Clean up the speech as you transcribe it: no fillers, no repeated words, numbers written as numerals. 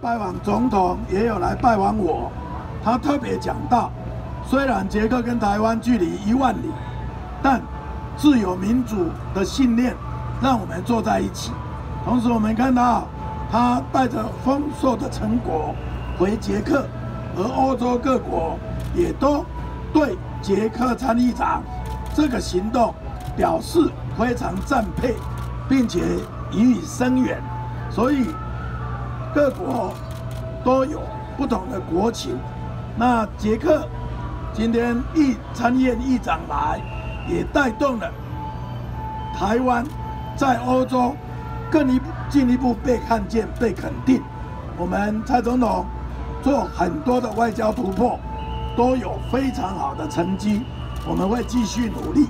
拜访总统，也有来拜访我。他特别讲到，虽然捷克跟台湾距离1万里，但自由民主的信念让我们坐在一起。同时，我们看到他带着丰硕的成果回捷克，而欧洲各国也都对捷克参议长这个行动表示非常赞佩，并且予以声援。所以，各国都有不同的国情。那捷克今天参议院议长来，也带动了台湾在欧洲更进一步被看见、被肯定。我们蔡总统做很多的外交突破，都有非常好的成绩。我们会继续努力。